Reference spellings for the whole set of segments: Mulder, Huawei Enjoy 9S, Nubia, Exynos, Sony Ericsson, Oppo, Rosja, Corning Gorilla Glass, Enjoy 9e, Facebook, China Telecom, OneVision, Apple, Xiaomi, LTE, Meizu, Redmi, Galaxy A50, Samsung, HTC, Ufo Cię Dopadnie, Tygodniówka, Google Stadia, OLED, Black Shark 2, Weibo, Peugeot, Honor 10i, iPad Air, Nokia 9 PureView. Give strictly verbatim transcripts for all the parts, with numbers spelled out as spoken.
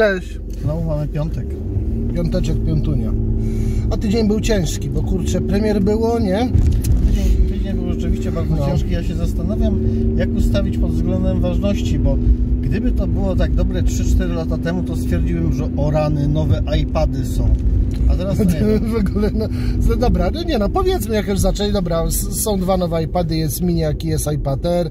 Cześć. Znowu mamy piątek. Piąteczek, piątunia. A tydzień był ciężki, bo kurczę, premier było, nie? Tydzień, tydzień był rzeczywiście bardzo no. ciężki. Ja się zastanawiam, jak ustawić pod względem ważności, bo gdyby to było tak dobre trzy cztery lata temu, to stwierdziłem, że o rany, nowe iPady są. A teraz nie. W ogóle, no, no dobra, no nie no, powiedzmy jak już zaczęli, dobra, są dwa nowe iPady, jest miniaki, jest iPad Air,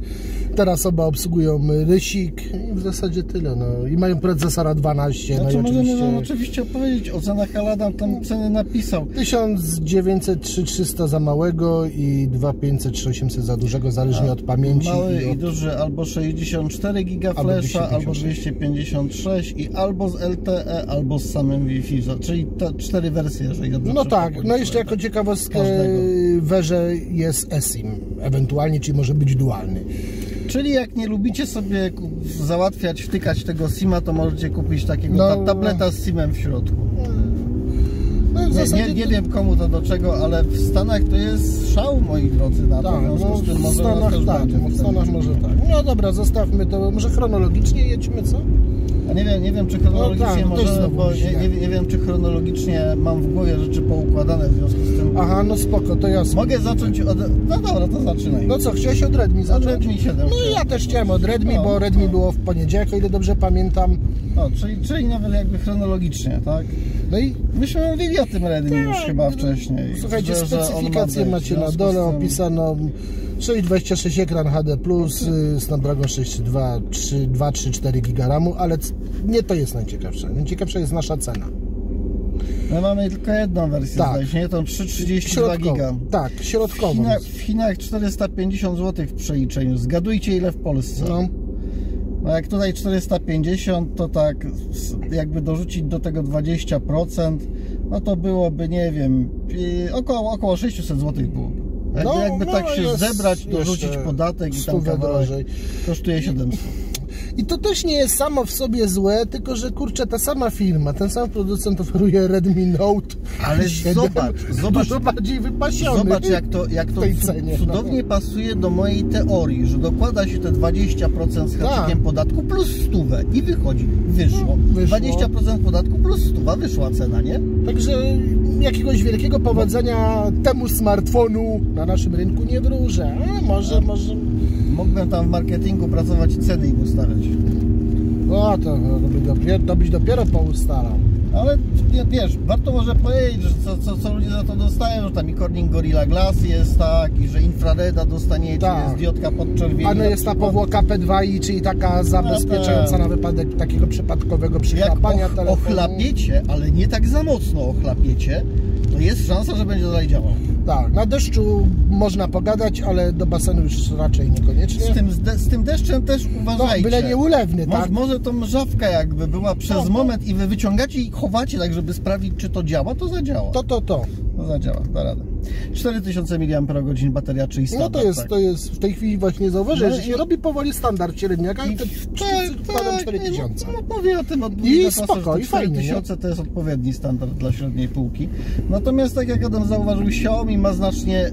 teraz oba obsługują rysik i w zasadzie tyle, no i mają procesora dwanaście, znaczy, no i oczywiście... Możemy no, oczywiście opowiedzieć o cenach, ale Adam tam ceny napisał. tysiąc dziewięćset trzy trzysta za małego i dwa pięćset trzy osiemset za dużego, zależnie A, od pamięci. Mały i, od... i duży, albo sześćdziesiąt cztery giga flesza, albo dwieście pięćdziesiąt sześć i albo z L T E, albo z samym Wi-Fi, czyli te cztery wersje, jeżeli odnoszę. No tak, no jeszcze jako ciekawostkę w Werze jest eSIM, ewentualnie, czyli może być dualny. Czyli jak nie lubicie sobie załatwiać, wtykać tego sima, to możecie kupić takiego no, ta tableta z simem w środku. No, w nie, nie, nie wiem komu to do czego, ale w Stanach to jest szał, moi drodzy, na tak, no, w, tym w Stanach tak, w Stanach może tak. No dobra, zostawmy to, może chronologicznie jedźmy, co? A nie wiem, nie wiem, czy chronologicznie no tak, możemy, bo nie, nie, nie wiem, czy chronologicznie mam w głowie rzeczy poukładane w związku z tym. Aha, no spoko, to ja sobie. Mogę zacząć od... No dobra, to zaczynaj. No co, chciałeś od Redmi zacząć? Od Redmi siedem. No i ja też chciałem od Redmi, no, bo Redmi no. było w poniedziałek, o ile dobrze pamiętam. No, czyli, czyli nawet jakby chronologicznie, tak? No i... Myśmy mówili o tym Redmi tak, już chyba wcześniej. Słuchajcie, że, specyfikacje że macie na dole, tym... opisano... sześć dwadzieścia sześć ekran H D plus, okay. Snapdragon sześć dwa trzy cztery giga ramu, ale nie to jest najciekawsze. Najciekawsza jest nasza cena. My mamy tylko jedną wersję, tak. Zdać, nie? Tą trzy trzydzieści dwa giga. Tak, środkową. W Chinach, w Chinach czterysta pięćdziesiąt złotych w przeliczeniu. Zgadujcie ile w Polsce. No. No jak tutaj czterysta pięćdziesiąt, to tak jakby dorzucić do tego dwadzieścia procent, no to byłoby, nie wiem, około, około sześćset złotych byłoby. Jakby, no, jakby no, tak się zebrać, dorzucić podatek i tam drożej. Kosztuje siedemset. I to też nie jest samo w sobie złe, tylko że kurczę, ta sama firma, ten sam producent oferuje Redmi Note ale siedem, zobacz, zobacz, bardziej wypasiony. Zobacz jak to, jak to cenie, cudownie no. pasuje do mojej teorii, że dokłada się te dwadzieścia procent z haczykiem tak. podatku plus stówę i wychodzi, wyszło. wyszło. dwadzieścia procent podatku plus stówa, wyszła cena, nie? Także jakiegoś wielkiego powodzenia temu smartfonu na naszym rynku nie wróżę. A, może, A. może... Mógłbym tam w marketingu pracować i ceny im ustalać. No to, to byś dopiero poustalał. Ale wiesz, warto może powiedzieć, że co, co, co ludzie za to dostają, że tam i Corning Gorilla Glass jest, tak, i że infrareda dostanie, tak. Jest diodka podczerwieni. Ale jest ta powłoka P dwa i, czyli taka zabezpieczająca na wypadek takiego przypadkowego przychlapania och, telefonu. Ochlapiecie, ale nie tak za mocno ochlapiecie, to jest szansa, że będzie dalej działał. Tak, na deszczu można pogadać, ale do basenu już raczej niekoniecznie. Z tym, z de, z tym deszczem też uważajcie. No, byle nie ulewny, tak? Może, może to mrzawka jakby była przez no, moment i wy wyciągacie i chowacie tak, żeby sprawdzić, czy to działa, to zadziała. To, to, to. To zadziała, da radę. cztery tysiące miliamperogodzin bateria, czyli standard. No to jest, tak. to jest w tej chwili właśnie zauważyłem, no, że się i... robi powoli standard średniaka i te cztery tysiące. No mówię o tym od I spoko, i fajnie. cztery tysiące to jest odpowiedni standard dla średniej półki. Natomiast tak jak Adam zauważył, Xiaomi ma znacznie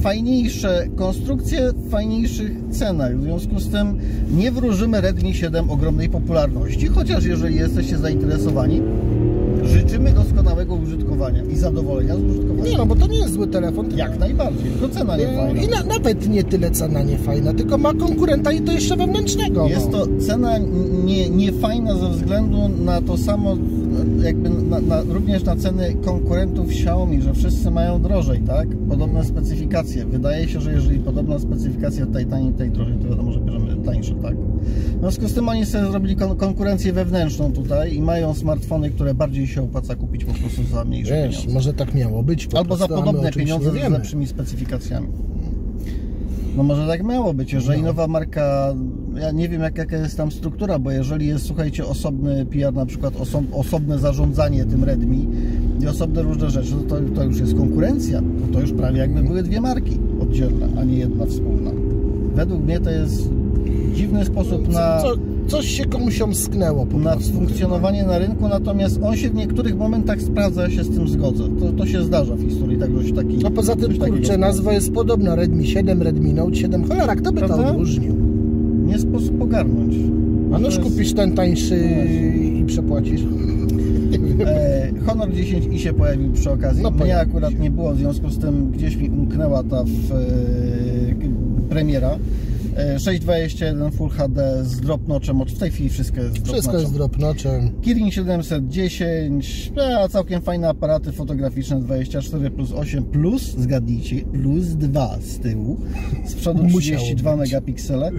fajniejsze konstrukcje w fajniejszych cenach. W związku z tym nie wróżymy Redmi siedem ogromnej popularności, chociaż jeżeli jesteście zainteresowani, życzymy doskonałego użytkowania i zadowolenia z użytkowania. Nie no, bo to nie jest zły telefon. Tylko... Jak najbardziej, tylko cena nie fajna. I na, nawet nie tyle cena nie fajna, tylko ma konkurenta i to jeszcze wewnętrznego. Jest no. to cena nie, nie fajna ze względu na to samo, jakby na, na, również na ceny konkurentów Xiaomi, że wszyscy mają drożej, tak? Podobne specyfikacje. Wydaje się, że jeżeli podobna specyfikacja tej taniej, tej drożej, to wiadomo, że bierzemy tańsze, tak? W związku z tym oni sobie zrobili kon konkurencję wewnętrzną tutaj i mają smartfony, które bardziej się opłaca kupić po prostu za mniejsze Wiesz, pieniądze. Może tak miało być. Po Albo za podobne pieniądze z lepszymi specyfikacjami. No może tak miało być, jeżeli no. nowa marka, ja nie wiem jak, jaka jest tam struktura, bo jeżeli jest, słuchajcie, osobny P R, na przykład oso, osobne zarządzanie tym Redmi i osobne różne rzeczy, to, to już jest konkurencja, bo to już prawie jakby były dwie marki oddzielne, a nie jedna wspólna. Według mnie to jest dziwny sposób na... Co, co? Coś się komuś omsknęło po prostu. Na funkcjonowanie na rynku, natomiast on się w niektórych momentach sprawdza, ja się z tym zgodzę. To, to się zdarza w historii, także się taki... No poza tym, kurczę, nazwa jest podobna. Redmi siedem, Redmi Note siedem. Cholera, kto by to odróżnił? Nie sposób ogarnąć. A noż kupisz ten tańszy i przepłacisz. E, Honor dziesięć i się pojawił przy okazji. No, mnie akurat się nie było, w związku z tym gdzieś mi umknęła ta w, e, premiera. E, sześć dwadzieścia jeden Full H D z drop notchem. W tej chwili wszystko jest z drop notchem. Wszystko jest z drop notchem. Kirin siedemset dziesięć, a całkiem fajne aparaty fotograficzne. dwadzieścia cztery plus osiem plus, zgadnijcie, plus dwa z tyłu. Z przodu trzydzieści dwa megapiksele.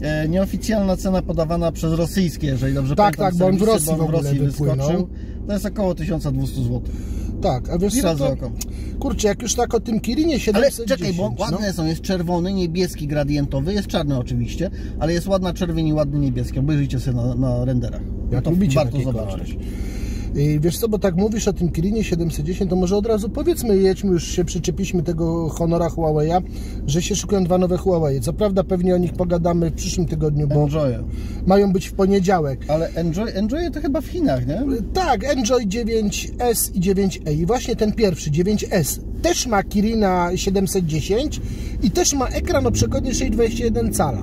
E, nieoficjalna cena podawana przez rosyjskie, jeżeli dobrze tak, pamiętam. Tak, tak, bo on w Rosji, on w Rosji wyskoczył. To jest około tysiąc dwieście złotych. Tak, a wiesz co, to, kurczę, jak już tak o tym Kirinie siedemset dziesięć. Ale czekaj, bo ładne no. są, jest czerwony, niebieski gradientowy, jest czarny oczywiście, ale jest ładna czerwień i ładny niebieski. Obejrzyjcie sobie na, na renderach, jak to warto zobaczyć. I wiesz co, bo tak mówisz o tym Kirinie siedemset dziesięć, to może od razu powiedzmy, jedźmy, już się przyczepiliśmy tego Honora Huawei'a, że się szykują dwa nowe Huawei'e. Co prawda pewnie o nich pogadamy w przyszłym tygodniu, bo Enjoy. Mają być w poniedziałek. Ale Enjoy, Enjoy to chyba w Chinach, nie? Tak, Enjoy dziewięć S i dziewięć E. I właśnie ten pierwszy, dziewięć S, też ma Kirina siedemset dziesięć i też ma ekran o przekątnej sześć dwadzieścia jeden cala.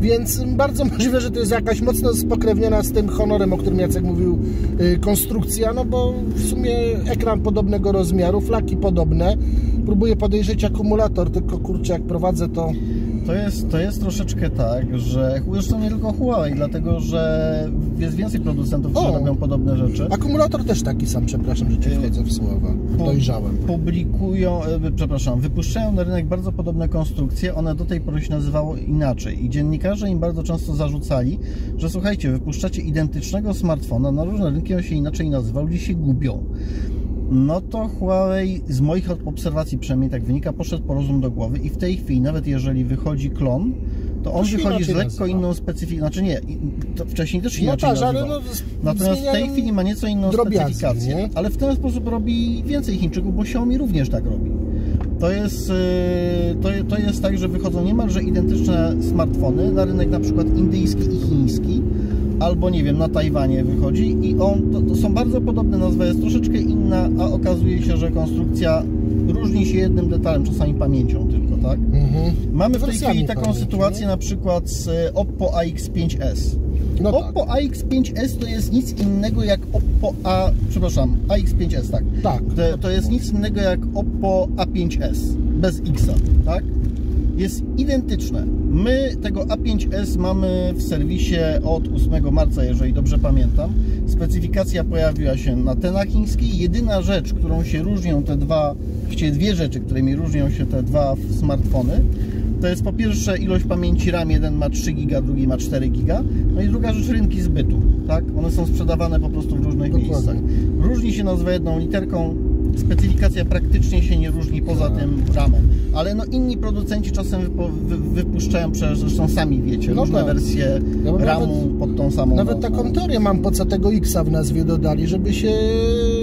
Więc bardzo możliwe, że to jest jakaś mocno spokrewniona z tym Honorem, o którym Jacek mówił, konstrukcja, no bo w sumie ekran podobnego rozmiaru, flaki podobne. Próbuję podejrzeć akumulator, tylko kurczę, jak prowadzę to... To jest, to jest troszeczkę tak, że zresztą nie tylko Huawei, dlatego że jest więcej producentów, o, które robią podobne rzeczy. Akumulator też taki sam, przepraszam, że ci wchodzę w słowa, dojrzałem. Publikują, przepraszam, wypuszczają na rynek bardzo podobne konstrukcje, one do tej pory się nazywały inaczej i dziennikarze im bardzo często zarzucali, że słuchajcie, wypuszczacie identycznego smartfona, na różne rynki on się inaczej nazywa, ludzie się gubią. No to Huawei, z moich obserwacji przynajmniej tak wynika, poszedł po rozum do głowy i w tej chwili, nawet jeżeli wychodzi klon, to on to wychodzi z lekko nazywa. inną specyfiką, znaczy nie, to wcześniej też inaczej no ta, nazywał. No, natomiast w tej chwili ma nieco inną specyfikację, nie? Ale w ten sposób robi więcej Chińczyków, bo Xiaomi również tak robi. To jest, to, to jest tak, że wychodzą niemalże identyczne smartfony na rynek na przykład indyjski i chiński, albo nie wiem, na Tajwanie wychodzi i on, to, to są bardzo podobne nazwy, jest troszeczkę inna, a okazuje się, że konstrukcja różni się jednym detalem, czasami pamięcią tylko, tak? Mm-hmm. Mamy w tej chwili taką pamięci, sytuację nie? na przykład z Oppo A X pięć S. No Oppo tak. A X pięć S to jest nic innego jak Oppo A... Przepraszam, A X pięć S, tak. tak. To, to jest nic innego jak Oppo A pięć S, bez X, tak? Jest identyczne. My tego A pięć S mamy w serwisie od ósmego marca, jeżeli dobrze pamiętam. Specyfikacja pojawiła się na tenach chińskiej. Jedyna rzecz, którą się różnią te dwa, właściwie dwie rzeczy, którymi różnią się te dwa smartfony, to jest po pierwsze ilość pamięci RAM, jeden ma trzy giga, drugi ma cztery giga, no i druga rzecz rynki zbytu, tak? One są sprzedawane po prostu w różnych Dokładnie. miejscach. Różni się nazwa jedną literką, specyfikacja praktycznie się nie różni poza no. tym ramem, ale no inni producenci czasem wypo, wy, wypuszczają, przecież zresztą sami wiecie, no różne tak. wersje no ramu nawet, pod tą samą. Nawet taką no. teorię mam, po co tego X-a w nazwie dodali, żeby się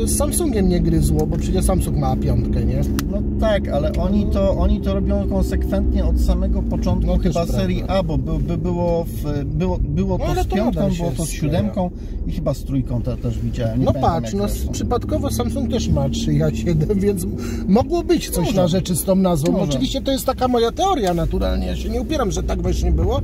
z Samsungiem nie gryzło, bo przecież Samsung ma piątkę, nie? No tak, ale oni to, oni to robią konsekwentnie od samego początku no chyba serii A, bo by, by było, w, było, było no, to z piątką, było to z siódemką i chyba z trójką te, też widziałem. Nie no patrz, no, przypadkowo Samsung też ma trzy. siedem, więc mogło być coś Może. na rzeczy z tą nazwą. Może. Oczywiście to jest taka moja teoria naturalnie, ja się nie upieram, że tak właśnie było.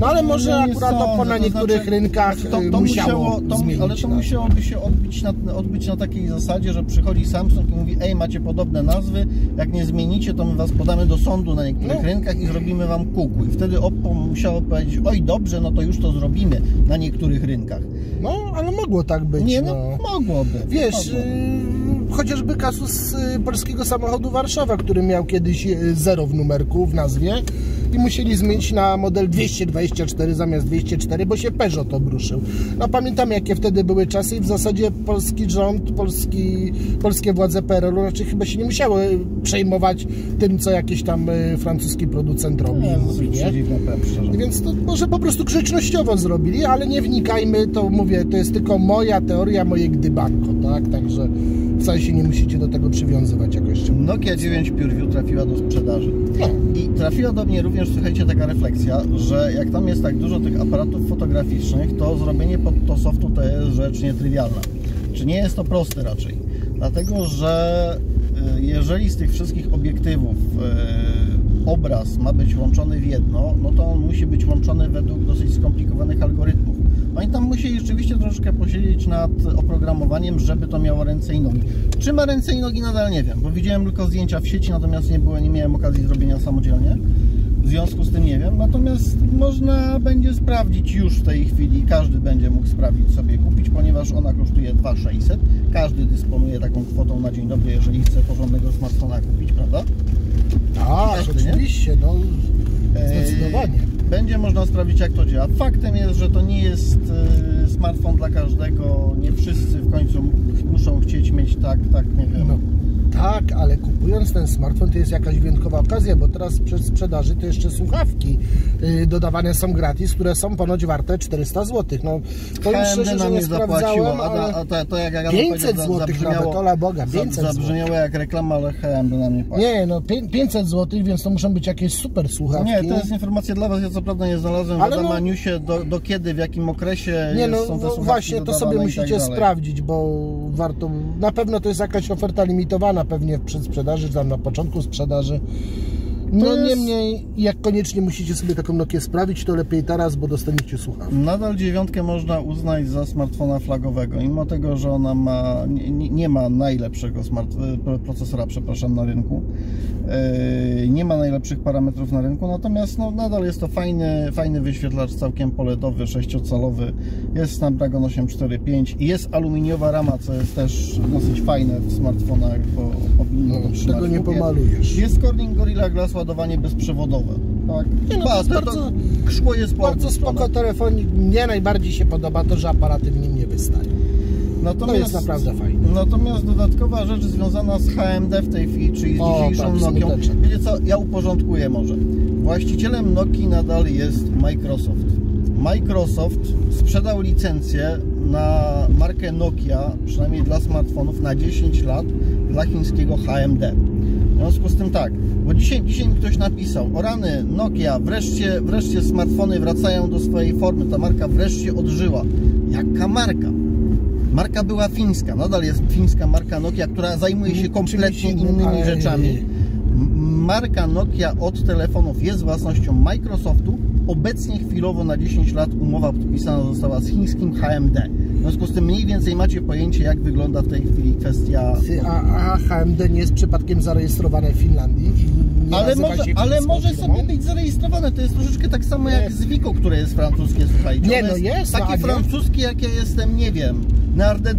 No ale może no akurat sądzę, to na niektórych znaczy, rynkach to, to musiało, musiało to, zmienić, ale to tak. musiałoby się odbić na, odbić na takiej zasadzie, że przychodzi Samsung i mówi: ej, macie podobne nazwy, jak nie zmienicie, to my was podamy do sądu na niektórych no. rynkach i zrobimy wam kuku. I wtedy Oppo musiało powiedzieć: oj, dobrze, no to już to zrobimy na niektórych rynkach. No, ale mogło tak być. Nie, no, no mogłoby. Wiesz, mogłoby. Chociażby kasus polskiego samochodu Warszawa, który miał kiedyś zero w numerku, w nazwie, i musieli zmienić na model dwieście dwadzieścia cztery zamiast dwieście cztery, bo się Peugeot obruszył. No pamiętam, jakie wtedy były czasy i w zasadzie polski rząd, polski, polskie władze P R L-u raczej chyba się nie musiały przejmować tym, co jakiś tam francuski producent robi. Nie, mówi, nie? Pewnie, Więc to może po prostu grzecznościowo zrobili, ale nie wnikajmy, to mówię, to jest tylko moja teoria, moje gdybanko, tak? Także wcale się nie musicie do tego przywiązywać jakoś. Nokia dziewięć PureView trafiła do sprzedaży. No. I trafiła do mnie również, słuchajcie, taka refleksja, że jak tam jest tak dużo tych aparatów fotograficznych, to zrobienie pod to softu to jest rzecz nietrywialna. Czy nie jest to proste raczej? Dlatego, że jeżeli z tych wszystkich obiektywów obraz ma być łączony w jedno, no to on musi być łączony według dosyć skomplikowanych algorytmów. Oni tam musieli rzeczywiście troszkę posiedzieć nad oprogramowaniem, żeby to miało ręce i nogi. Czy ma ręce i nogi, nadal nie wiem, bo widziałem tylko zdjęcia w sieci, natomiast nie było, nie miałem okazji zrobienia samodzielnie. W związku z tym nie wiem, natomiast można będzie sprawdzić już w tej chwili, każdy będzie mógł sprawdzić sobie, kupić, ponieważ ona kosztuje dwa tysiące sześćset, każdy dysponuje taką kwotą na dzień dobry, jeżeli chce porządnego smartfona kupić, prawda? Tak, oczywiście, no zdecydowanie. Będzie można sprawdzić, jak to działa. Faktem jest, że to nie jest smartfon dla każdego, nie wszyscy w końcu muszą chcieć mieć tak, tak, nie wiem. No. Tak, ale kupując ten smartfon to jest jakaś wyjątkowa okazja, bo teraz przy sprzedaży to jeszcze słuchawki yy, dodawane są gratis, które są ponoć warte czterysta złotych. No, powiem szczerze, że nie sprawdzałem, ale a ta, to jak ja pięćset złotych nawet, ola Boga, pięćset złotych. Zabrzmiało jak reklama, ale H M D nam nie płaci. Nie, no pięćset złotych, więc to muszą być jakieś super słuchawki. Nie, to jest informacja dla Was, ja co prawda nie znalazłem ale w no, newsie do, do kiedy, w jakim okresie nie, no, są te słuchawki. Właśnie, to sobie musicie tak sprawdzić, bo warto, na pewno to jest jakaś oferta limitowana, pewnie przy sprzedaży, tam na początku sprzedaży. No jest... niemniej, jak koniecznie musicie sobie taką Nokię sprawić, to lepiej teraz, bo dostaniecie słuchawki. Nadal dziewiątkę można uznać za smartfona flagowego, mimo tego, że ona ma, nie, nie ma najlepszego smart, procesora przepraszam, na rynku. Yy, nie ma najlepszych parametrów na rynku, natomiast no, nadal jest to fajny, fajny wyświetlacz całkiem poletowy, sześciocalowy. Jest Snapdragon osiem cztery pięć i jest aluminiowa rama, co jest też dosyć fajne w smartfonach, bo powinno no, to tego nie pomalujesz. Jest Corning Gorilla Glass, ładowanie bezprzewodowe. Tak. Nie, no, ba, to bardzo, to szkło jest bardzo spoko telefonik. Mnie najbardziej się podoba to, że aparaty w nim nie wystają. Natomiast, to jest naprawdę fajne. Natomiast dodatkowa rzecz związana z H M D w tej chwili, czyli z dzisiejszą Nokią. Wiecie co, ja uporządkuję może. Właścicielem Nokii nadal jest Microsoft. Microsoft sprzedał licencję na markę Nokia, przynajmniej dla smartfonów, na dziesięć lat dla chińskiego H M D. W związku z tym tak, bo dzisiaj, dzisiaj mi ktoś napisał, o rany, Nokia, wreszcie, wreszcie smartfony wracają do swojej formy, ta marka wreszcie odżyła. Jaka marka? Marka była fińska, nadal jest fińska marka Nokia, która zajmuje się kompletnie innymi rzeczami. Marka Nokia od telefonów jest własnością Microsoftu, obecnie chwilowo na dziesięć lat umowa podpisana została z chińskim H M D. W związku z tym mniej więcej macie pojęcie, jak wygląda w tej chwili kwestia... A, a H M D nie jest przypadkiem zarejestrowane w Finlandii? Nie, ale może, ale może sobie być zarejestrowane. To jest troszeczkę tak samo nie. jak Zwico, które jest francuskie, słuchajcie. Nie, no jest, jest takie no, francuskie, jak ja jestem, nie wiem,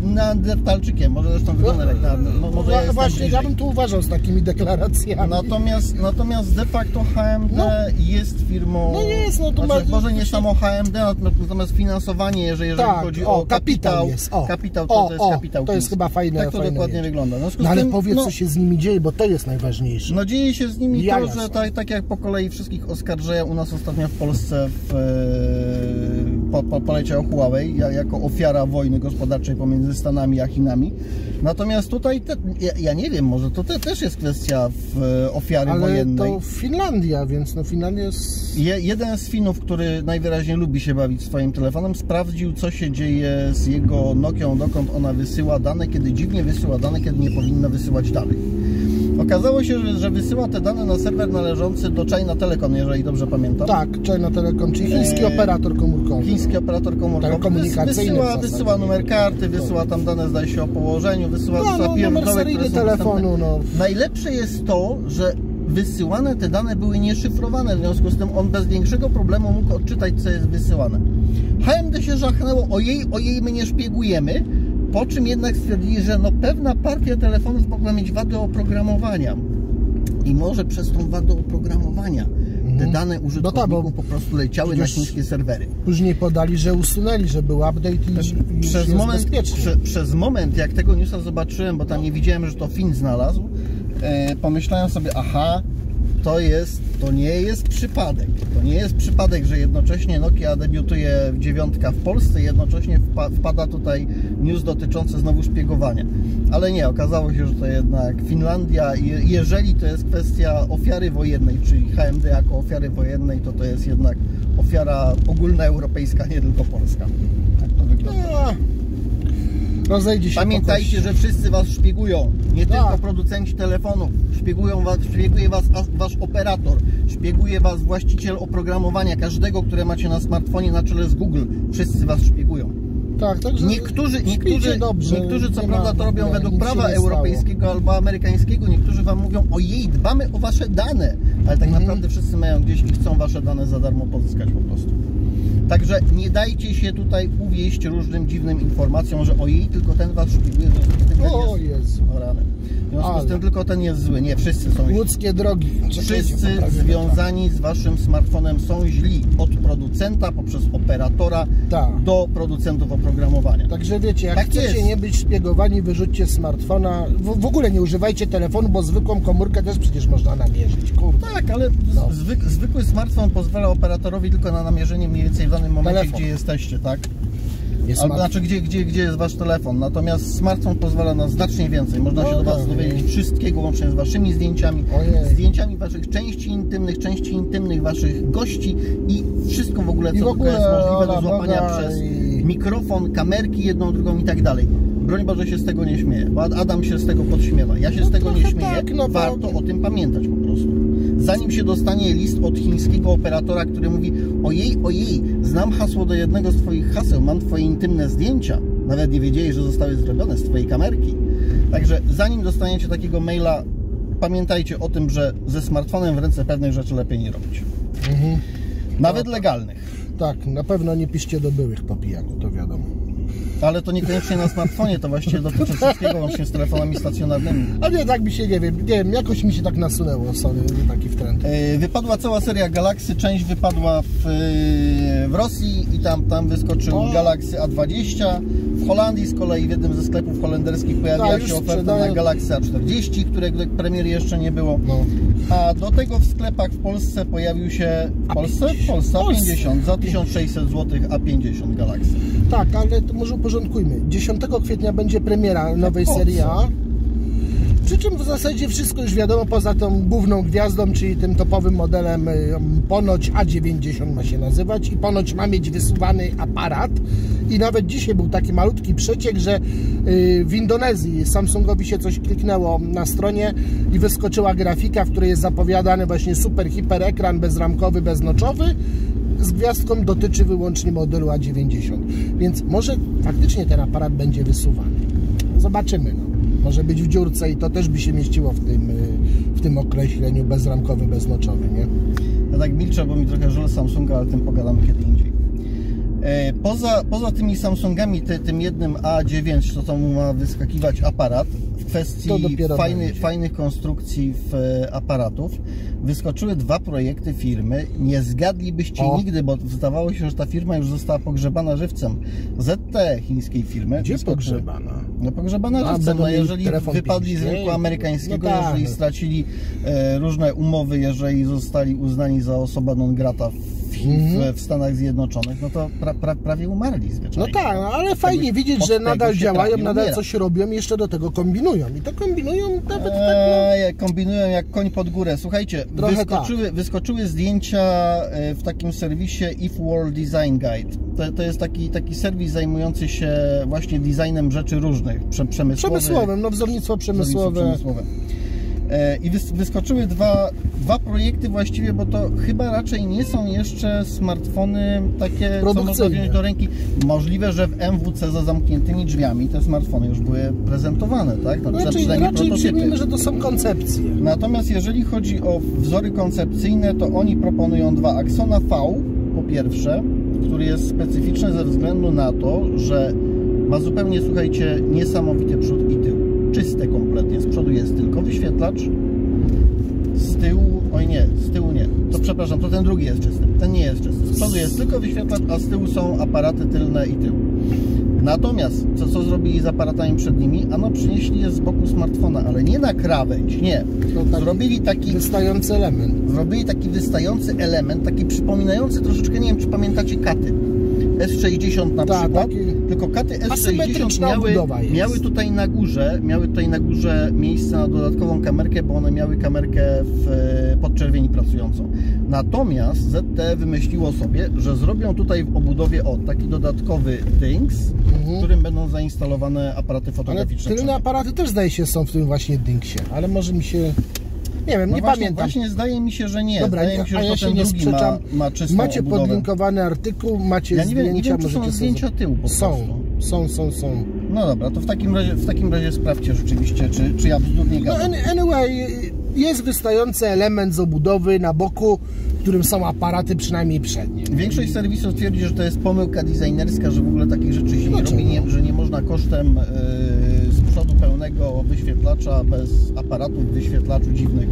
neandertalczykiem. Może zresztą wygląda jak neandertalczyk. No właśnie, bliżej. Ja bym tu uważał z takimi deklaracjami. Natomiast, natomiast de facto H M D no. jest firmą... No jest, no tu znaczy, ma... Może nie samo H M D, natomiast finansowanie, jeżeli tak, chodzi o... o Kapitał, jest. O, kapitał to, o, to jest o, kapitał. To jest Kis. chyba fajne. Tak to fajne dokładnie jedzie. wygląda. No, ale tym, powiedz, no, co się z nimi dzieje, bo to jest najważniejsze. No dzieje się z nimi ja to, ja że tak, tak jak po kolei wszystkich oskarżają, u nas ostatnio w Polsce w, po, po, poleciał Huawei jako ofiara wojny gospodarczej pomiędzy Stanami a Chinami. Natomiast tutaj, te, ja, ja nie wiem, może to te, też jest kwestia w ofiary ale wojennej. Ale to Finlandia, więc no Finlandia jest... Je, jeden z Finów, który najwyraźniej lubi się bawić swoim telefonem, sprawdził, co się dzieje z jego Nokią, dokąd ona wysyła dane, kiedy dziwnie wysyła dane, kiedy nie powinna wysyłać dalej. Okazało się, że, że wysyła te dane na serwer należący do China Telecom, jeżeli dobrze pamiętam. Tak, China Telecom, czyli chiński eee, operator komórkowy. Chiński operator komórkowy. Wysyła, wysyła numer karty, wysyła tam dane, zdaje się, o położeniu, wysyła no, no, numer seryjny telefonu. No. Najlepsze jest to, że wysyłane te dane były nieszyfrowane, w związku z tym on bez większego problemu mógł odczytać, co jest wysyłane. H M D się żachnęło, ojej, ojej, my nie szpiegujemy, po czym jednak stwierdzili, że no pewna partia telefonów mogła mieć wadę oprogramowania i może przez tą wadę oprogramowania te dane użytkowników no ta, po prostu leciały na chińskie serwery. Później podali, że usunęli, że był update i Prze już przez jest moment, prze Przez moment, jak tego newsa zobaczyłem, bo tam no. nie widziałem, że to Fin znalazł, yy, pomyślałem sobie, aha, To, jest, to nie jest przypadek. To nie jest przypadek, że jednocześnie Nokia debiutuje dziewiątka w Polsce i jednocześnie wpada tutaj news dotyczący znowu szpiegowania. Ale nie, okazało się, że to jednak Finlandia, jeżeli to jest kwestia ofiary wojennej, czyli H M D jako ofiary wojennej, to to jest jednak ofiara ogólnoeuropejska, nie tylko polska. Tak to wygląda. No. Rozejdzie się. Pamiętajcie, pokoś. że wszyscy was szpiegują. Nie tak. tylko producenci telefonów. Szpiegują was, szpieguje was wasz operator. Szpieguje was właściciel oprogramowania każdego, które macie na smartfonie na czele z Google. Wszyscy was szpiegują. Tak, także niektórzy, niektórzy, dobrze, niektórzy co prawda ma, to robią nie, według prawa europejskiego stało. albo amerykańskiego. Niektórzy wam mówią: ojej, dbamy o wasze dane. Ale tak mm. naprawdę wszyscy mają gdzieś i chcą wasze dane za darmo pozyskać po prostu. Także nie dajcie się tutaj uwieść różnym dziwnym informacjom, że ojej, tylko ten was szpieguje, o Jezu. W związku z tym tylko ten jest zły. Nie, wszyscy są źli. Ludzkie drogi. Wszyscy związani z waszym smartfonem są źli. Od producenta poprzez operatora Ta. do producentów oprogramowania. Także wiecie, jak tak chcecie jest. nie być szpiegowani, wyrzućcie smartfona. W, w ogóle nie używajcie telefonu, bo zwykłą komórkę też przecież można namierzyć. Kurde. Tak, ale no. zwyk, zwykły smartfon pozwala operatorowi tylko na namierzenie mniej więcej w danym momencie, telefon. gdzie jesteście, tak? Jest Albo, znaczy, gdzie, gdzie, gdzie jest wasz telefon. Natomiast smartfon pozwala na znacznie więcej. Można no, się do was no, dowiedzieć no. wszystkiego, łącznie z waszymi zdjęciami, Ojej. zdjęciami waszych części intymnych, części intymnych waszych gości i wszystko w ogóle, co w ogóle, jest możliwe do złapania ola, przez i... mikrofon, kamerki jedną, drugą i tak dalej. Broń Boże, się z tego nie śmieje. Adam się z tego podśmiewa. Ja się no, z tego nie śmieję. Tak, no, Warto bo... o tym pamiętać po prostu. Zanim się dostanie list od chińskiego operatora, który mówi: ojej, ojej, znam hasło do jednego z twoich haseł, mam twoje intymne zdjęcia. Nawet nie wiedzieli, że zostały zrobione z twojej kamerki. Także zanim dostaniecie takiego maila, pamiętajcie o tym, że ze smartfonem w ręce pewnych rzeczy lepiej nie robić. Mhm. Nawet no, legalnych. Tak, na pewno nie piszcie do byłych po pijaku, to wiadomo. Ale to niekoniecznie na smartfonie, to właściwie dotyczy wszystkiego, łącznie z telefonami stacjonarnymi. A nie, tak mi się, nie wiem, nie wiem, jakoś mi się tak nasunęło, sorry, taki wtręt. Yy, wypadła cała seria Galaxy, część wypadła w, w Rosji i tam, tam wyskoczył o. Galaxy A dwadzieścia. W Holandii z kolei w jednym ze sklepów holenderskich pojawiła Ta, się oferta sprzedaję. na Galaxy A czterdzieści, którego premiery jeszcze nie było. No. A do tego w sklepach w Polsce pojawił się, w Polsce? W Polsce A pięćdziesiąt, za tysiąc sześćset złotych A pięćdziesiąt Galaxy. Tak, ale to może uporządkujmy. dziesiątego kwietnia będzie premiera nowej serii A. Przy czym w zasadzie wszystko już wiadomo, poza tą główną gwiazdą, czyli tym topowym modelem, ponoć A dziewięćdziesiąt ma się nazywać i ponoć ma mieć wysuwany aparat. I nawet dzisiaj był taki malutki przeciek, że w Indonezji Samsungowi się coś kliknęło na stronie i wyskoczyła grafika, w której jest zapowiadany właśnie super, hiper ekran bezramkowy, beznoczowy. Z gwiazdką dotyczy wyłącznie modelu A dziewięćdziesiąt, więc może faktycznie ten aparat będzie wysuwany. Zobaczymy. No. Może być w dziurce i to też by się mieściło w tym, w tym określeniu bezramkowy, beznoczowy, nie? Ja tak milczę, bo mi trochę żal Samsunga, ale tym pogadamy kiedy indziej. Poza, poza tymi Samsungami, ty, tym jednym A dziewięć, co tam ma wyskakiwać aparat, w kwestii fajny, fajnych konstrukcji w, aparatów, wyskoczyły dwa projekty firmy. Nie zgadlibyście o. nigdy, bo zdawało się, że ta firma już została pogrzebana żywcem. Z T E chińskiej firmy. Gdzie wyskoczy... pogrzebana? No pogrzebana no, żywcem. No, jeżeli wypadli pięć z rynku amerykańskiego, no, jeżeli stracili e, różne umowy, jeżeli zostali uznani za osobę non grata w W, w Stanach Zjednoczonych, no to pra, pra, prawie umarli zwyczajnie. No tak, ale fajnie widzieć, że nadal działają, nadal umiera. coś robią i jeszcze do tego kombinują. I to kombinują nawet eee, tak... No... Kombinują jak koń pod górę. Słuchajcie, wyskoczyły, tak. wyskoczyły zdjęcia w takim serwisie If World Design Guide. To, to jest taki, taki serwis zajmujący się właśnie designem rzeczy różnych, przemysłowych. Przemysłowym, no wzornictwo przemysłowe. Wzornictwo przemysłowe. I wyskoczyły dwa, dwa projekty właściwie, bo to chyba raczej nie są jeszcze smartfony takie, co można wziąć do ręki. Możliwe, że w M W C za zamkniętymi drzwiami te smartfony już były prezentowane, tak? No, raczej raczej przyjmijmy, że to są koncepcje. Natomiast jeżeli chodzi o wzory koncepcyjne, to oni proponują dwa. Axona V po pierwsze, który jest specyficzny ze względu na to, że ma zupełnie, słuchajcie, niesamowity przód i tył. Czyste kompletnie, z przodu jest tylko wyświetlacz, z tyłu, oj nie, z tyłu nie, to przepraszam, to ten drugi jest czysty, ten nie jest czysty, z przodu jest tylko wyświetlacz, a z tyłu są aparaty tylne i tył. Natomiast, co, co zrobili z aparatami przednimi? Ano przynieśli je z boku smartfona, ale nie na krawędź, nie. Taki zrobili taki wystający element, zrobili taki wystający element, taki przypominający troszeczkę, nie wiem czy pamiętacie katy. S sześćdziesiąt na Ta, przykład, taki... tylko katy S sześćdziesiąt miały, miały tutaj na górze, miały tutaj na górze miejsce na dodatkową kamerkę, bo one miały kamerkę w podczerwieni pracującą. Natomiast Z T E wymyśliło sobie, że zrobią tutaj w obudowie o taki dodatkowy dings, w którym będą zainstalowane aparaty fotograficzne. Tylne aparaty też zdaje się są w tym właśnie dynksie, ale może mi się... Nie wiem, no nie właśnie, pamiętam. Właśnie zdaje mi się, że nie. Dobra, zdaje mi się, że a ja to się ten nie drugi ma, ma czystą Macie obudowę. Podlinkowany artykuł, macie ja nie zdjęcia. Nie wiem, czy są zdjęcia tyłu po są. prostu. Są, są, są. No dobra, to w takim razie, w takim razie sprawdźcie rzeczywiście, czy, czy ja bzdurnie gadam. No anyway, jest wystający element z obudowy na boku, w którym są aparaty, przynajmniej przednie. Większość serwisów twierdzi, że to jest pomyłka designerska, że w ogóle takich rzeczy się nie robi, nie, że nie można kosztem yy, z przodu pełnego wyświetlacza, bez aparatów wyświetlaczu dziwnych,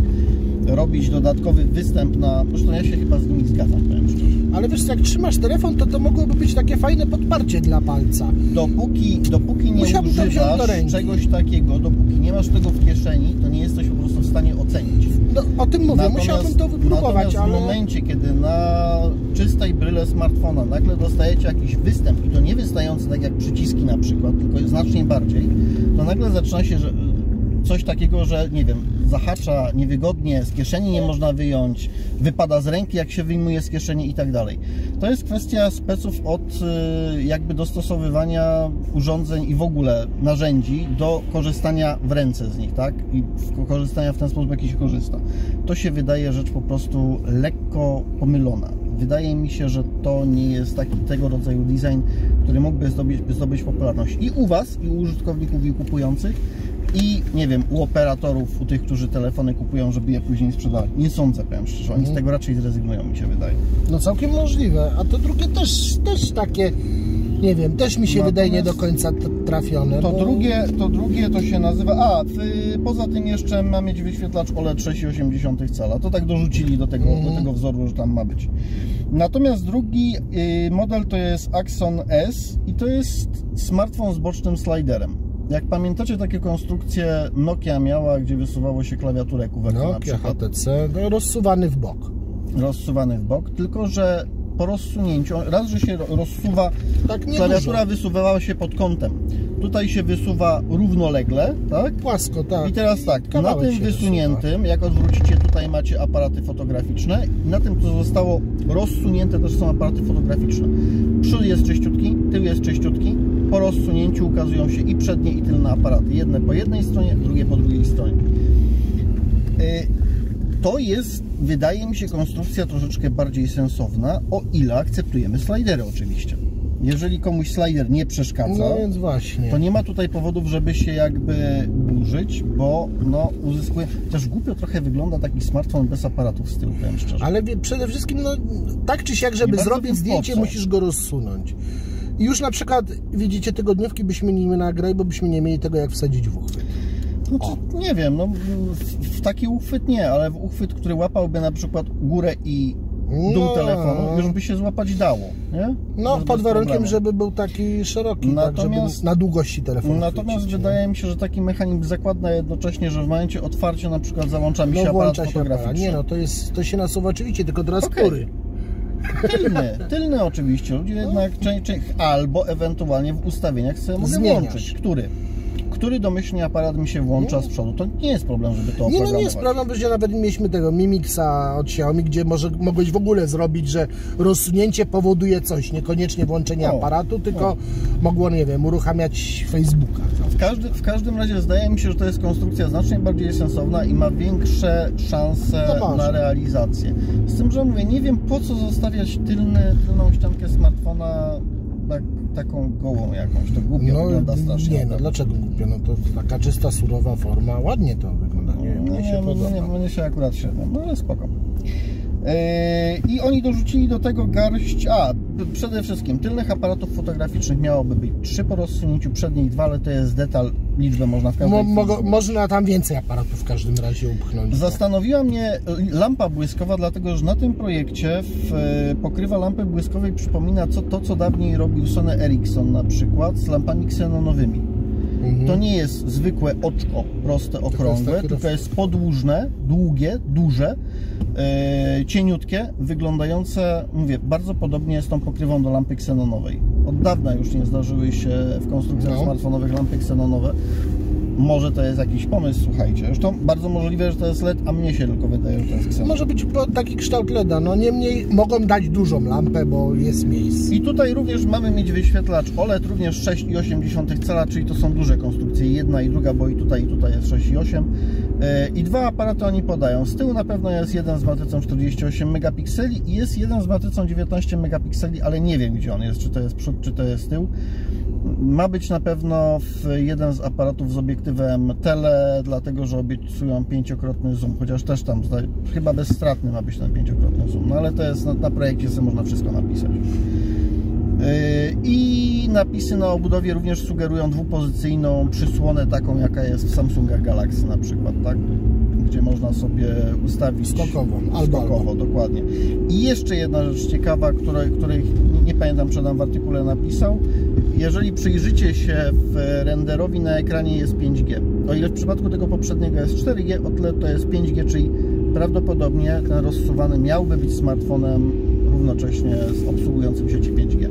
robić dodatkowy występ na... Zresztą ja się chyba z nimi zgadzam, powiem szczerze. Ale wiesz, jak trzymasz telefon, to to mogłoby być takie fajne podparcie dla palca. Dopóki, dopóki nie Musiałbym używasz czegoś takiego, dopóki nie masz tego w kieszeni, to nie jesteś po prostu w stanie ocenić. No, o tym mówię, natomiast, musiałbym to wypróbować, ale... w momencie, kiedy na czystej bryle smartfona nagle dostajecie jakiś występ, i to nie wystający tak jak przyciski na przykład, tylko znacznie bardziej, to nagle zaczyna się, że coś takiego, że nie wiem, zahacza niewygodnie, z kieszeni nie można wyjąć, wypada z ręki, jak się wyjmuje z kieszeni i tak dalej. To jest kwestia speców od jakby dostosowywania urządzeń i w ogóle narzędzi do korzystania w ręce z nich, tak? I korzystania w ten sposób, jaki się korzysta. To się wydaje rzecz po prostu lekko pomylona. Wydaje mi się, że to nie jest taki tego rodzaju design, który mógłby zdobyć, zdobyć popularność i u Was, i u użytkowników, i kupujących, i nie wiem, u operatorów, u tych, którzy telefony kupują, żeby je później sprzedali. Nie sądzę, powiem szczerze, oni z tego raczej zrezygnują, mi się wydaje. No całkiem możliwe, a to drugie też, też takie, nie wiem, też mi się Natomiast wydaje nie do końca trafione. To, bo... drugie, to drugie to się nazywa, a y, poza tym jeszcze ma mieć wyświetlacz O L E D sześć przecinek osiem cala, to tak dorzucili do tego, mm. do tego wzoru, że tam ma być. Natomiast drugi y, model to jest Axon S i to jest smartfon z bocznym sliderem. Jak pamiętacie, takie konstrukcje Nokia miała, gdzie wysuwało się klawiaturę kuwerka na przykład. Nokia H T C, no, rozsuwany w bok. Rozsuwany w bok, tylko że po rozsunięciu, raz, że się rozsuwa, tak klawiatura wysuwała się pod kątem. Tutaj się wysuwa równolegle, tak? Płasko, tak. I teraz tak, Kawałek na tym wysuniętym, wysuwa. jak odwrócicie, tutaj macie aparaty fotograficzne. Na tym, co zostało rozsunięte, też są aparaty fotograficzne. Przód jest czyściutki, tył jest czyściutki. Po rozsunięciu ukazują się i przednie, i tylne aparaty. Jedne po jednej stronie, drugie po drugiej stronie. To jest, wydaje mi się, konstrukcja troszeczkę bardziej sensowna, o ile akceptujemy slajdery oczywiście. Jeżeli komuś slider nie przeszkadza, no więc właśnie, to nie ma tutaj powodów, żeby się jakby burzyć, bo no uzyskuje... Też głupio trochę wygląda taki smartfon bez aparatów z tyłu, powiem szczerze. Ale przede wszystkim, no tak czy siak, żeby zrobić zdjęcie, musisz go rozsunąć. I już na przykład, widzicie, tygodniówki byśmy nie nagrali, bo byśmy nie mieli tego, jak wsadzić w uchwyt. No to, nie wiem, no w taki uchwyt nie, ale w uchwyt, który łapałby na przykład górę i dół no. telefonu, już by się złapać dało, nie? No, pod warunkiem, problemu. żeby był taki szeroki, natomiast, tak, żeby na długości telefonu. Natomiast chwycić, wydaje nie? mi się, że taki mechanizm zakłada jednocześnie, że w momencie otwarcia na przykład załącza mi się no, aparat się fotograficzny. Aparat. Nie no, to, jest, to się nasuwa oczywiście, tylko teraz okay. kury. Tylny, tylny oczywiście, ludzie no. jednak czy, czy, albo ewentualnie w ustawieniach sobie mogę włączyć, który, który domyślnie aparat mi się włącza no. z przodu, to nie jest problem, żeby to oprogramować. Nie, no nie jest problem, że nawet mieliśmy tego Mimixa od Xiaomi, gdzie może, mogłeś w ogóle zrobić, że rozsunięcie powoduje coś, niekoniecznie włączenie no. aparatu, tylko no. mogło, nie wiem, uruchamiać Facebooka. W, każdy, w każdym razie zdaje mi się, że to jest konstrukcja znacznie bardziej sensowna i ma większe szanse na realizację. Z tym, że mówię, nie wiem, po co zostawiać tylny, tylną ściankę smartfona tak, taką gołą jakąś. To głupio no, wygląda strasznie. Nie, no dlaczego głupio? No to taka czysta, surowa forma. Ładnie to wygląda. Nie wiem, mnie się podoba. Nie, mnie się akurat średnio, no ale spoko. I oni dorzucili do tego garść, a przede wszystkim tylnych aparatów fotograficznych miałoby być trzy po rozsunięciu, przedniej dwa, ale to jest detal, liczbę można w każdym razie. Można tam więcej aparatów w każdym razie upchnąć. Zastanowiła mnie lampa błyskowa, dlatego że na tym projekcie w, pokrywa lampy błyskowej przypomina co, to, co dawniej robił Sony Ericsson na przykład z lampami ksenonowymi. Mhm. To nie jest zwykłe oczko, proste, okrągłe, tylko jest podłużne, długie, duże, Yy, cieniutkie, wyglądające, mówię, bardzo podobnie z tą pokrywą do lampy ksenonowej. Od dawna już nie zdarzyły się w konstrukcjach no. smartfonowych lampy ksenonowe. Może to jest jakiś pomysł, słuchajcie. Zresztą bardzo możliwe, że to jest L E D, a mnie się tylko wydaje, że to jest Xenon. Może być taki kształt L E D a, no niemniej mogą dać dużą lampę, bo jest miejsce. I tutaj również mamy mieć wyświetlacz O L E D, również sześć przecinek osiem cala, czyli to są duże konstrukcje, jedna i druga, bo i tutaj, i tutaj jest sześć przecinek osiem. I dwa aparaty oni podają. Z tyłu na pewno jest jeden z matrycą czterdzieści osiem megapikseli i jest jeden z matrycą dziewiętnaście megapikseli, ale nie wiem, gdzie on jest, czy to jest przód, czy to jest tył. Ma być na pewno w jeden z aparatów z obiektywem tele, dlatego że obiecują pięciokrotny zoom, chociaż też tam chyba bezstratny ma być ten pięciokrotny zoom, no ale to jest na, na projekcie, sobie można wszystko napisać. Yy, I napisy na obudowie również sugerują dwupozycyjną przysłonę, taką jaka jest w Samsungach Galaxy na przykład, tak? Gdzie można sobie ustawić skokowo, albo, skokowo, dokładnie. I jeszcze jedna rzecz ciekawa, której, której nie pamiętam, czy Adam w artykule napisał. Jeżeli przyjrzycie się w renderowi, na ekranie jest pięć G. O ile w przypadku tego poprzedniego jest cztery G, o tyle to jest pięć G, czyli prawdopodobnie ten rozsuwany miałby być smartfonem równocześnie z obsługującym sieci pięć G.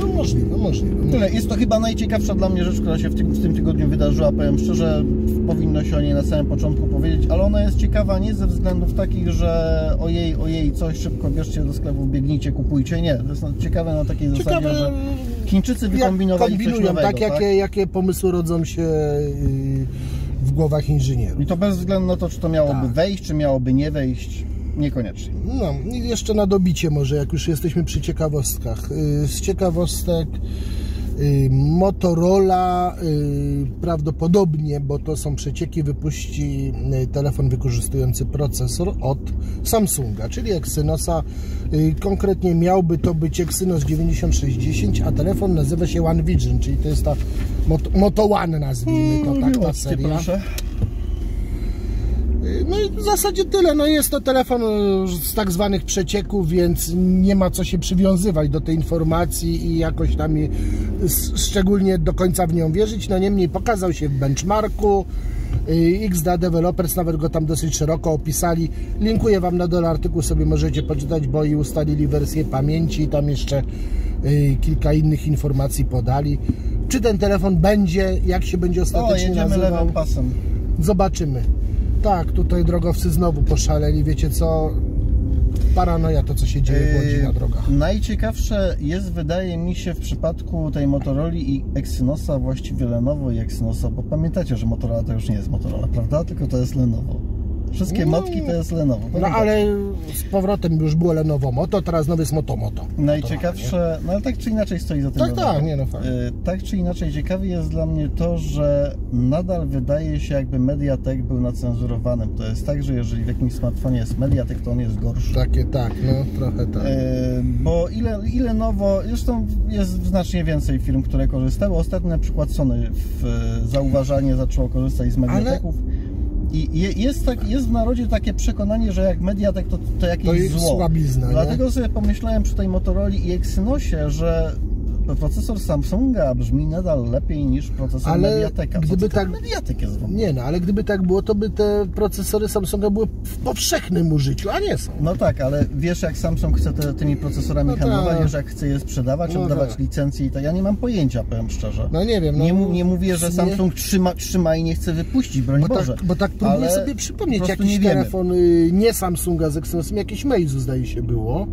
No możliwe, możliwe. Tyle. Jest to chyba najciekawsza dla mnie rzecz, która się w tym, w tym tygodniu wydarzyła. Powiem szczerze, powinno się o niej na samym początku powiedzieć, ale ona jest ciekawa nie ze względów takich, że ojej, ojej, coś szybko bierzcie do sklepu, biegnijcie, kupujcie. Nie, to jest ciekawe na takiej ciekawe, zasadzie, że Chińczycy wykombinowali coś nowego. Tak, tak? Jakie, jakie pomysły rodzą się w głowach inżynierów. I to bez względu na to, czy to miałoby tak wejść, czy miałoby nie wejść. Niekoniecznie. No, jeszcze na dobicie może, jak już jesteśmy przy ciekawostkach. Z ciekawostek Motorola prawdopodobnie, bo to są przecieki, wypuści telefon wykorzystujący procesor od Samsunga, czyli Exynosa. Konkretnie miałby to być Exynos dziewięćdziesiąt sześć dziesięć, a telefon nazywa się One Vision, czyli to jest ta Moto, Moto One, nazwijmy to tak, ta seria. Proszę. No i w zasadzie tyle, no jest to telefon z tak zwanych przecieków, więc nie ma co się przywiązywać do tej informacji i jakoś tam szczególnie do końca w nią wierzyć, no niemniej pokazał się w benchmarku, X D A Developers nawet go tam dosyć szeroko opisali, linkuję wam na dole artykuł, sobie możecie poczytać, bo i ustalili wersję pamięci i tam jeszcze kilka innych informacji podali. Czy ten telefon będzie, jak się będzie ostatecznie nazywał? O, jedziemy lewym pasem. Zobaczymy. Tak, tutaj drogowcy znowu poszaleli, wiecie co, paranoja to, co się dzieje w Łodzi na drogach. Yy, najciekawsze jest, wydaje mi się, w przypadku tej Motoroli i Exynosa, właściwie Lenovo i Exynosa, bo pamiętacie, że Motorola to już nie jest Motorola, prawda? Tylko to jest Lenovo. Wszystkie no, motki to jest Lenovo. Pamiętacie? No ale z powrotem już było Lenovo Moto, teraz nowy jest Moto Moto. Najciekawsze, no ale tak czy inaczej stoi za tym. Tak, tak, nie no fajnie. Yy, tak czy inaczej ciekawe jest dla mnie to, że nadal wydaje się, jakby MediaTek był nacenzurowanym. To jest tak, że jeżeli w jakimś smartfonie jest MediaTek, to on jest gorszy. Takie tak, no trochę tak. Yy, bo ile, ile nowo, zresztą jest znacznie więcej firm, które korzystały. Ostatnio na przykład Sony w, zauważalnie zaczęło korzystać z MediaTeków. Ale... I jest, tak, jest w narodzie takie przekonanie, że jak MediaTek to, to jakieś to jest zło. Słabizna, dlatego nie? sobie pomyślałem przy tej Motoroli i Exynosie, że procesor Samsunga brzmi nadal lepiej niż procesor ale MediaTeka. Gdyby tak, MediaTek jest wam. Nie no, ale gdyby tak było, to by te procesory Samsunga były w powszechnym użyciu, a nie są. No tak, ale wiesz, jak Samsung chce te, tymi procesorami no handlować, ta... wiesz, jak chce je sprzedawać, no oddawać ta... licencje i to. Ja nie mam pojęcia, powiem szczerze. No nie wiem. No, nie, nie mówię, że Samsung nie... trzyma, trzyma i nie chce wypuścić, broń bo Boże. Tak, bo tak próbuję sobie przypomnieć, jakiś nie telefon wiemy. nie Samsunga z Exynosem, jakiś Meizu zdaje się było.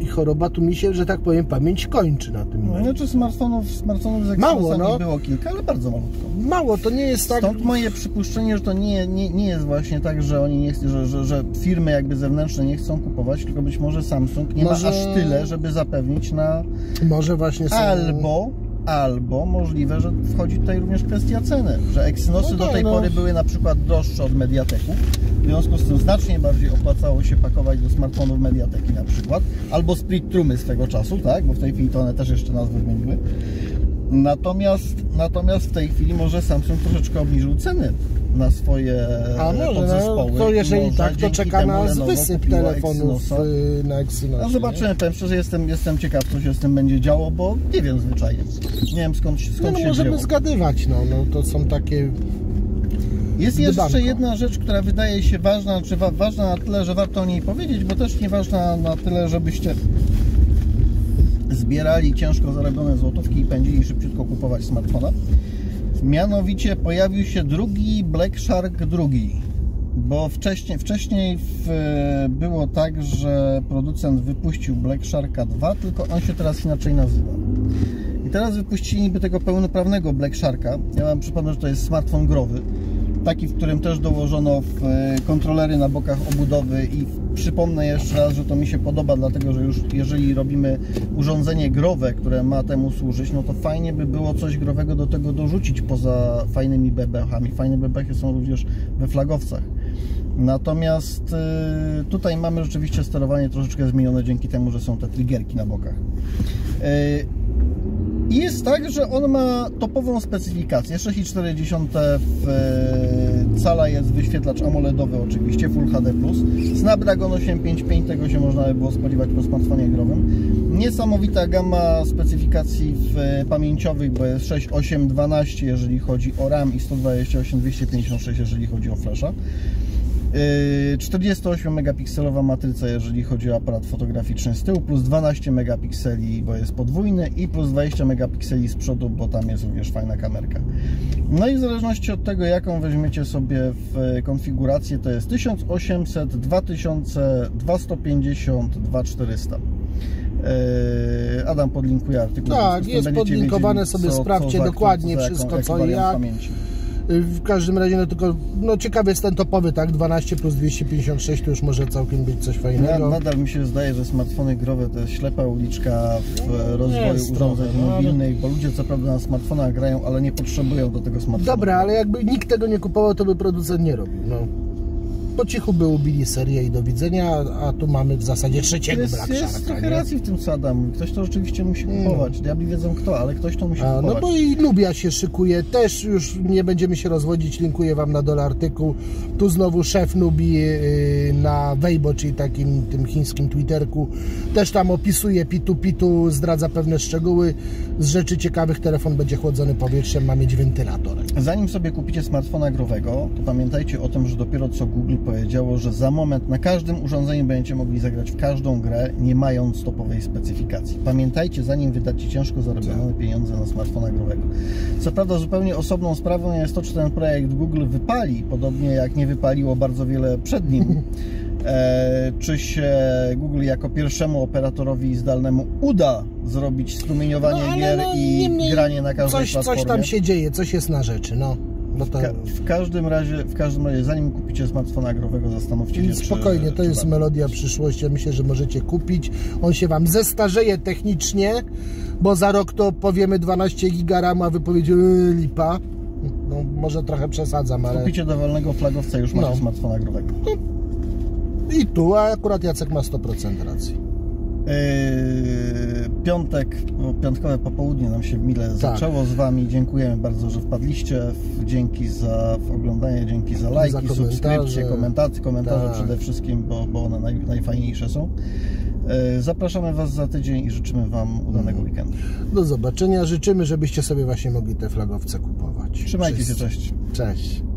I choroba tu mi się, że tak powiem, pamięć kończy na tym. No, znaczy smartfonów, smartfonów z Exynosami no. było kilka, ale bardzo malutko. Mało, to nie jest tak... Stąd moje przypuszczenie, że to nie, nie, nie jest właśnie tak, że oni nie, że, że, że firmy jakby zewnętrzne nie chcą kupować, tylko być może Samsung nie może... ma aż tyle, żeby zapewnić na... Może właśnie są... Albo... Albo możliwe, że wchodzi tutaj również kwestia ceny, że Exynosy no do tej no. pory były na przykład droższe od MediaTeków, w związku z tym znacznie bardziej opłacało się pakować do smartfonów MediaTeki na przykład, albo Split Trumy swego czasu, tak, bo w tej chwili to one też jeszcze nazwy zmieniły. Natomiast, natomiast w tej chwili może Samsung troszeczkę obniżył ceny na swoje A może, podzespoły. No, to jeżeli może, tak, to czeka na wysyp telefonów yy, na Exynosie. No zobaczymy, powiem szczerze, jestem, jestem ciekaw, co się z tym będzie działo, bo nie wiem zwyczajnie. Nie wiem skąd, skąd no, się no, możemy wzięło. zgadywać, no, no to są takie... Jest Dybanko. jeszcze jedna rzecz, która wydaje się ważna, czy wa ważna na tyle, że warto o niej powiedzieć, bo też nie ważna na tyle, żebyście... zbierali ciężko zarobione złotówki i pędzili szybciutko kupować smartfona. Mianowicie pojawił się drugi Black Shark dwa, bo wcześniej, wcześniej w, było tak, że producent wypuścił Black Sharka dwa, tylko on się teraz inaczej nazywa. I teraz wypuścili niby tego pełnoprawnego Black Sharka. Ja mam przypomnę, że to jest smartfon growy, taki, w którym też dołożono w kontrolery na bokach obudowy. I przypomnę jeszcze raz, że to mi się podoba, dlatego że już jeżeli robimy urządzenie growe, które ma temu służyć, no to fajnie by było coś growego do tego dorzucić poza fajnymi bebechami. Fajne bebechy są również we flagowcach. Natomiast tutaj mamy rzeczywiście sterowanie troszeczkę zmienione dzięki temu, że są te triggerki na bokach. I jest tak, że on ma topową specyfikację, sześć przecinek cztery cala jest wyświetlacz AMOLEDowy oczywiście, Full H D plus, Snapdragon osiem pięćdziesiąt pięć, tego się można by było spodziewać po smartfonie growym. Niesamowita gamma specyfikacji w pamięciowych, bo jest sześć, osiem, dwanaście jeżeli chodzi o RAM i sto dwadzieścia osiem, dwieście pięćdziesiąt sześć jeżeli chodzi o flasha. czterdziestoosmiomegapikselowa matryca, jeżeli chodzi o aparat fotograficzny z tyłu, plus dwanaście megapikseli, bo jest podwójny, i plus dwadzieścia megapikseli z przodu, bo tam jest również fajna kamerka. No i w zależności od tego, jaką weźmiecie sobie w konfigurację, to jest tysiąc osiemset, dwa tysiące, dwieście pięćdziesiąt, dwa czterysta. Adam podlinkuje artykuł. Tak, jest podlinkowane, wiedzieć, sobie co, sprawdźcie co dokładnie jaką, wszystko, jaką, co i jak. Pamięci. W każdym razie, no tylko, no ciekawy jest ten topowy, tak, dwanaście plus dwieście pięćdziesiąt sześć, to już może całkiem być coś fajnego. Ja, nadal mi się zdaje, że smartfony growe to jest ślepa uliczka w rozwoju jest urządzeń trochę mobilnych, bo ludzie co prawda na smartfonach grają, ale nie potrzebują do tego smartfona. Dobra, ale jakby nikt tego nie kupował, to by producent nie robił, no. Po cichu by ubili serię i do widzenia, a tu mamy w zasadzie trzeciego Black Sharka. Jest trochę racji w tym, co Adam. Ktoś to rzeczywiście musi kupować. No. Diabli wiedzą kto, ale ktoś to musi a, kupować. No bo i Nubia się szykuje. Też już nie będziemy się rozwodzić. Linkuję Wam na dole artykuł. Tu znowu szef Nubii yy, na Weibo, czyli takim tym chińskim Twitterku. Też tam opisuje pitu pitu, zdradza pewne szczegóły. Z rzeczy ciekawych telefon będzie chłodzony powietrzem, ma mieć wentylator. Zanim sobie kupicie smartfona growego, to pamiętajcie o tym, że dopiero co Google powiedziało, że za moment na każdym urządzeniu będziecie mogli zagrać w każdą grę, nie mając topowej specyfikacji. Pamiętajcie, zanim wydacie ciężko zarobione pieniądze na smartfona growego. Co prawda zupełnie osobną sprawą jest to, czy ten projekt Google wypali, podobnie jak nie wypaliło bardzo wiele przed nim. E, czy się Google jako pierwszemu operatorowi zdalnemu uda zrobić strumieniowanie no, gier no, i mniej, granie na każdej coś, platformie? Coś tam się dzieje, coś jest na rzeczy, no. No to... w, każdym razie, w każdym razie, zanim kupicie smartfona growego, zastanówcie się, spokojnie, czy, to czy jest warto. Melodia przyszłości. Ja myślę, że możecie kupić. On się Wam zestarzeje technicznie, bo za rok to powiemy dwanaście giga RAM, a wy powiecie yy, lipa. No, może trochę przesadzam, ale... Kupicie dowolnego flagowca, już macie no. smartfona growego. I tu, a akurat Jacek ma sto procent racji. Yy, piątek, piątkowe popołudnie nam się mile tak. zaczęło z Wami. Dziękujemy bardzo, że wpadliście. Dzięki za oglądanie, dzięki za lajki, za subskrypcje, komentarze, komentarze tak. przede wszystkim, bo, bo one naj, najfajniejsze są. Yy, zapraszamy Was za tydzień i życzymy Wam udanego weekendu. Do zobaczenia. Życzymy, żebyście sobie właśnie mogli te flagowce kupować. Trzymajcie Wszyscy. się, cześć. Cześć.